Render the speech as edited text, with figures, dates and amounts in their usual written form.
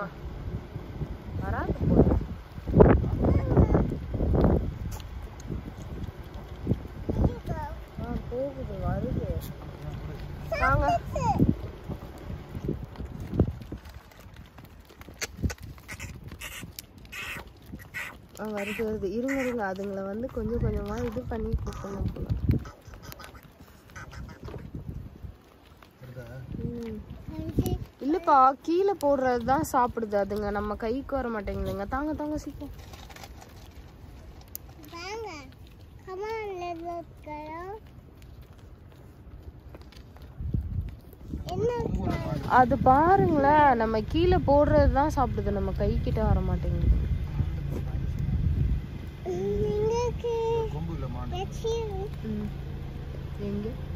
มามาแล้วவருது வருது இருங்க இருங்க அதுங்களை வந்து கொஞ்சம் கொஞ்சமா இது பண்ணி கொடுக்கணும் போல இல்லப்பா கீழே போடுறது தான் சாப்பிடுது அதுங்க நம்ம கைக்கு வர மாட்டேங்குதுங்க தாங்க தாங்க சீக்கிரம் அது பாருங்களேன் நம்ம கீழே போடுறது தான் சாப்பிடுது நம்ம கை கிட்ட வர மாட்டேங்குது எங்க